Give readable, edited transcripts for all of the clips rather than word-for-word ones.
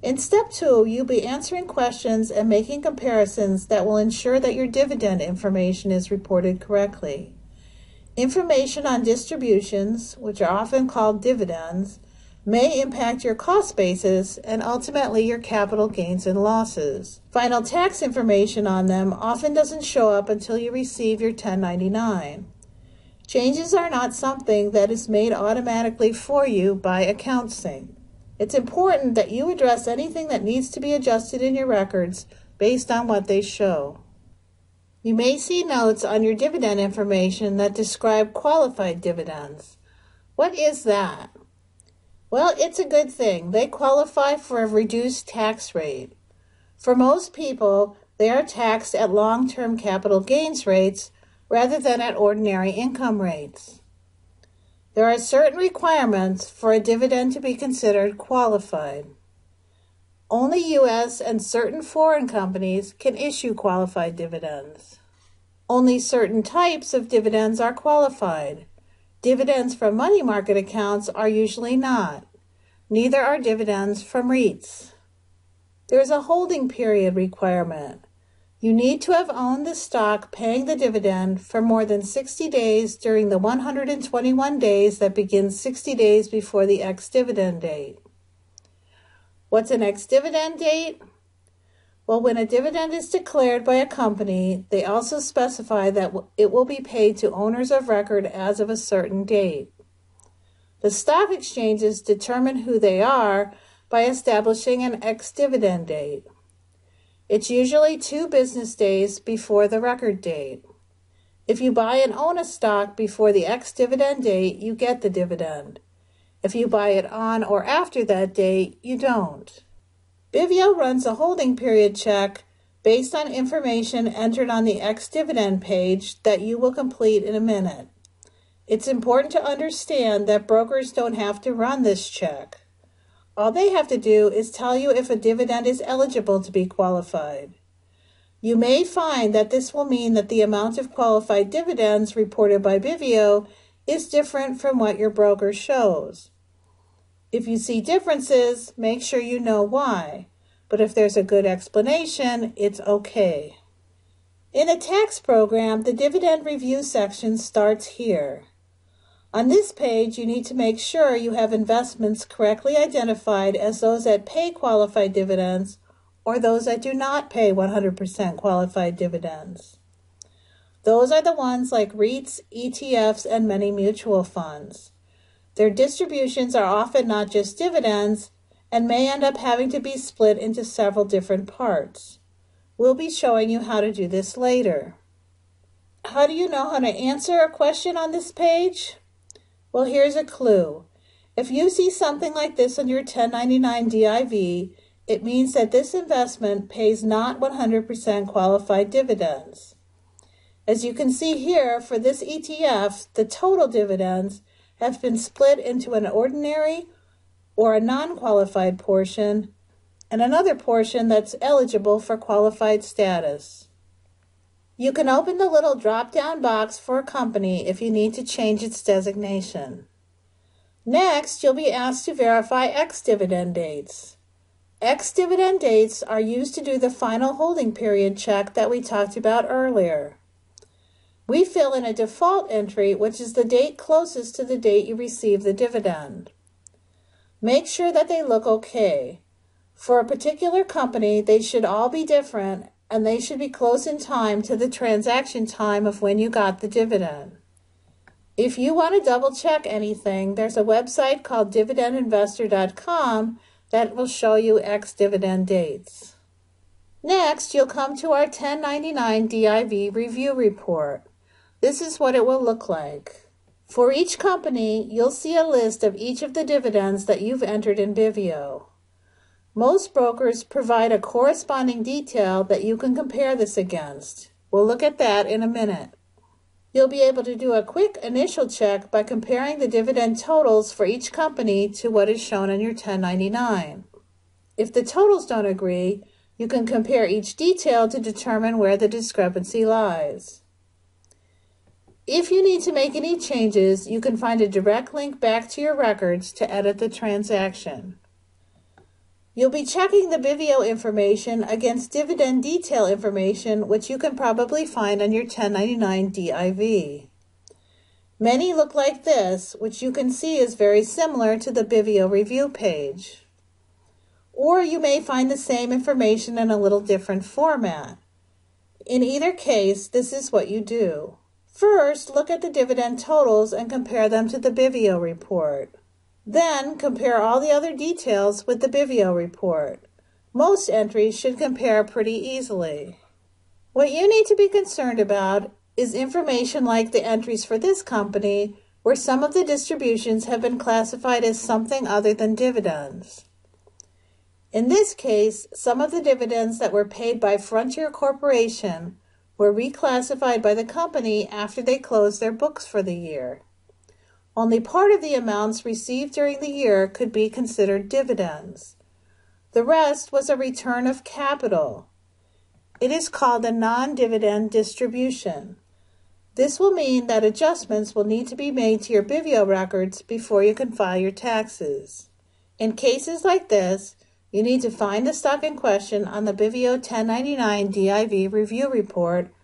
In step 2, you'll be answering questions and making comparisons that will ensure that your dividend information is reported correctly. Information on distributions, which are often called dividends, may impact your cost basis and ultimately your capital gains and losses. Final tax information on them often doesn't show up until you receive your 1099. Changes are not something that is made automatically for you by AccountSync. It's important that you address anything that needs to be adjusted in your records based on what they show. You may see notes on your dividend information that describe qualified dividends. What is that? Well, it's a good thing. They qualify for a reduced tax rate. For most people, they are taxed at long-term capital gains rates rather than at ordinary income rates. There are certain requirements for a dividend to be considered qualified. Only U.S. and certain foreign companies can issue qualified dividends. Only certain types of dividends are qualified. Dividends from money market accounts are usually not. Neither are dividends from REITs. There is a holding period requirement. You need to have owned the stock paying the dividend for more than 60 days during the 121 days that begins 60 days before the ex-dividend date. What's an ex-dividend date? Well, when a dividend is declared by a company, they also specify that it will be paid to owners of record as of a certain date. The stock exchanges determine who they are by establishing an ex-dividend date. It's usually 2 business days before the record date. If you buy and own a stock before the ex-dividend date, you get the dividend. If you buy it on or after that date, you don't. Bivio runs a holding period check based on information entered on the ex-dividend page that you will complete in a minute. It's important to understand that brokers don't have to run this check. All they have to do is tell you if a dividend is eligible to be qualified. You may find that this will mean that the amount of qualified dividends reported by Bivio is different from what your broker shows. If you see differences, make sure you know why, but if there's a good explanation, it's okay. In a tax program, the dividend review section starts here. On this page, you need to make sure you have investments correctly identified as those that pay qualified dividends or those that do not pay 100% qualified dividends. Those are the ones like REITs, ETFs, and many mutual funds. Their distributions are often not just dividends and may end up having to be split into several different parts. We'll be showing you how to do this later. How do you know how to answer a question on this page? Well, here's a clue. If you see something like this on your 1099 DIV, it means that this investment pays not 100% qualified dividends. As you can see here, for this ETF, the total dividends have been split into an ordinary or a non-qualified portion and another portion that's eligible for qualified status. You can open the little drop-down box for a company if you need to change its designation. Next, you'll be asked to verify ex-dividend dates. Ex-dividend dates are used to do the final holding period check that we talked about earlier. We fill in a default entry, which is the date closest to the date you receive the dividend. Make sure that they look okay. For a particular company, they should all be different, and they should be close in time to the transaction time of when you got the dividend. If you want to double-check anything, there's a website called DividendInvestor.com that will show you ex-dividend dates. Next, you'll come to our 1099 DIV review report. This is what it will look like. For each company, you'll see a list of each of the dividends that you've entered in Bivio. Most brokers provide a corresponding detail that you can compare this against. We'll look at that in a minute. You'll be able to do a quick initial check by comparing the dividend totals for each company to what is shown on your 1099. If the totals don't agree, you can compare each detail to determine where the discrepancy lies. If you need to make any changes, you can find a direct link back to your records to edit the transaction. You'll be checking the Bivio information against dividend detail information, which you can probably find on your 1099 DIV. Many look like this, which you can see is very similar to the Bivio review page. Or you may find the same information in a little different format. In either case, this is what you do. First, look at the dividend totals and compare them to the Bivio report. Then, compare all the other details with the Bivio report. Most entries should compare pretty easily. What you need to be concerned about is information like the entries for this company, where some of the distributions have been classified as something other than dividends. In this case, some of the dividends that were paid by Frontier Corporation were reclassified by the company after they closed their books for the year. Only part of the amounts received during the year could be considered dividends. The rest was a return of capital. It is called a non-dividend distribution. This will mean that adjustments will need to be made to your Bivio records before you can file your taxes. In cases like this, you need to find the stock in question on the Bivio 1099 DIV review report,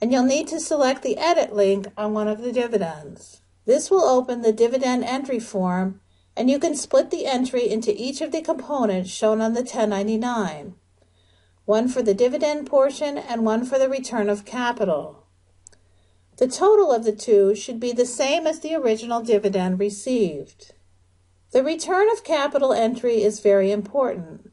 and you'll need to select the edit link on one of the dividends. This will open the dividend entry form, and you can split the entry into each of the components shown on the 1099, one for the dividend portion and one for the return of capital. The total of the two should be the same as the original dividend received. The return of capital entry is very important.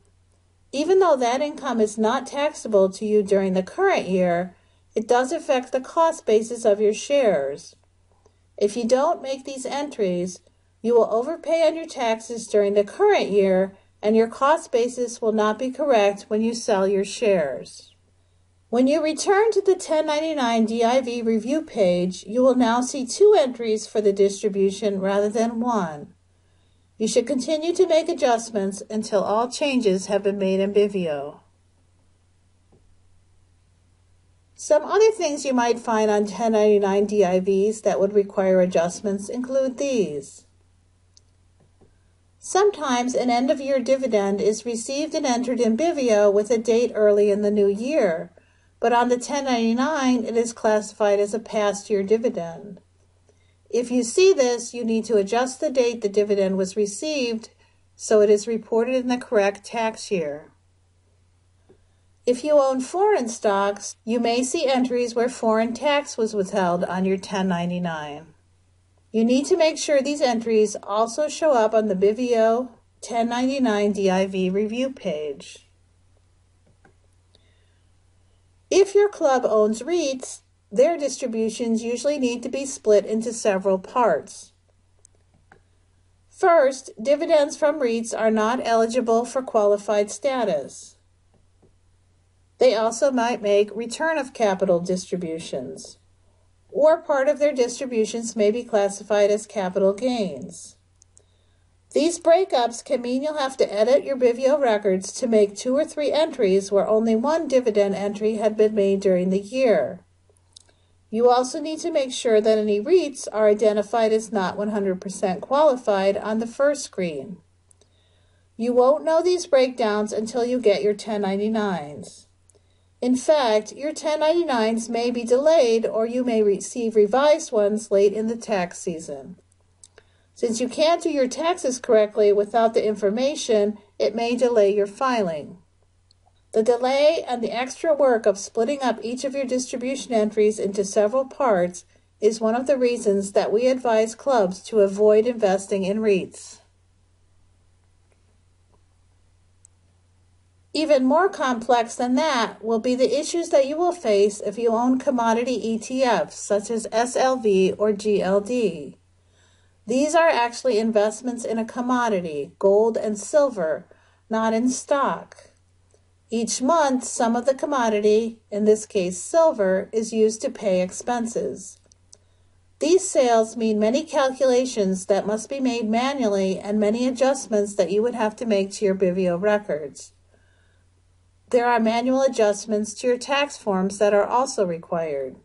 Even though that income is not taxable to you during the current year, it does affect the cost basis of your shares. If you don't make these entries, you will overpay on your taxes during the current year, and your cost basis will not be correct when you sell your shares. When you return to the 1099 DIV review page, you will now see two entries for the distribution rather than one. You should continue to make adjustments until all changes have been made in Bivio. Some other things you might find on 1099 DIVs that would require adjustments include these. Sometimes an end-of-year dividend is received and entered in Bivio with a date early in the new year, but on the 1099 it is classified as a past year dividend. If you see this, you need to adjust the date the dividend was received so it is reported in the correct tax year. If you own foreign stocks, you may see entries where foreign tax was withheld on your 1099. You need to make sure these entries also show up on the Bivio 1099 DIV review page. If your club owns REITs, their distributions usually need to be split into several parts. First, dividends from REITs are not eligible for qualified status. They also might make return of capital distributions, or part of their distributions may be classified as capital gains. These breakups can mean you'll have to edit your Bivio records to make two or three entries where only one dividend entry had been made during the year. You also need to make sure that any REITs are identified as not 100% qualified on the first screen. You won't know these breakdowns until you get your 1099s. In fact, your 1099s may be delayed, or you may receive revised ones late in the tax season. Since you can't do your taxes correctly without the information, it may delay your filing. The delay and the extra work of splitting up each of your distribution entries into several parts is one of the reasons that we advise clubs to avoid investing in REITs. Even more complex than that will be the issues that you will face if you own commodity ETFs such as SLV or GLD. These are actually investments in a commodity, gold and silver, not in stock. Each month, some of the commodity, in this case silver, is used to pay expenses. These sales mean many calculations that must be made manually and many adjustments that you would have to make to your Bivio records. There are manual adjustments to your tax forms that are also required.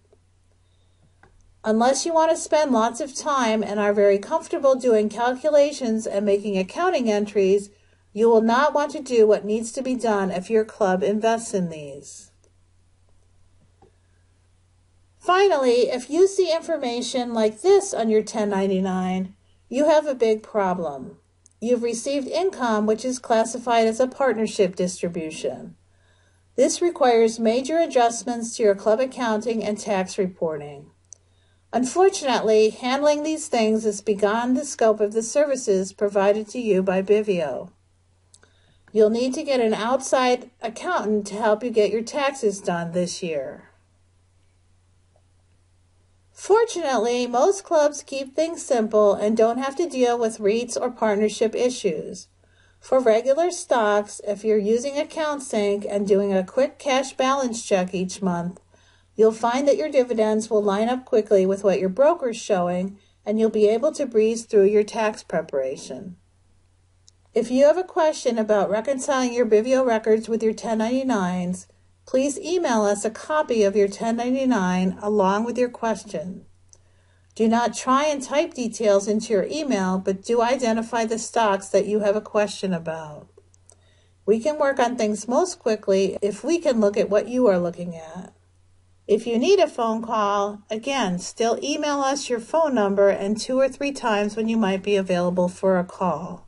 Unless you want to spend lots of time and are very comfortable doing calculations and making accounting entries, You will not want to do what needs to be done if your club invests in these. Finally, if you see information like this on your 1099, you have a big problem. You've received income which is classified as a partnership distribution. This requires major adjustments to your club accounting and tax reporting. Unfortunately, handling these things is beyond the scope of the services provided to you by Bivio. You'll need to get an outside accountant to help you get your taxes done this year. Fortunately, most clubs keep things simple and don't have to deal with REITs or partnership issues. For regular stocks, if you're using AccountSync and doing a quick cash balance check each month, you'll find that your dividends will line up quickly with what your broker's showing, and you'll be able to breeze through your tax preparation. If you have a question about reconciling your Bivio records with your 1099s, please email us a copy of your 1099 along with your question. Do not try and type details into your email, but do identify the stocks that you have a question about. We can work on things most quickly if we can look at what you are looking at. If you need a phone call, again, still email us your phone number and 2 or 3 times when you might be available for a call.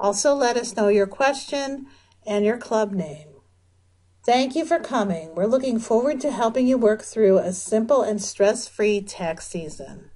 Also, let us know your question and your club name. Thank you for coming. We're looking forward to helping you work through a simple and stress-free tax season.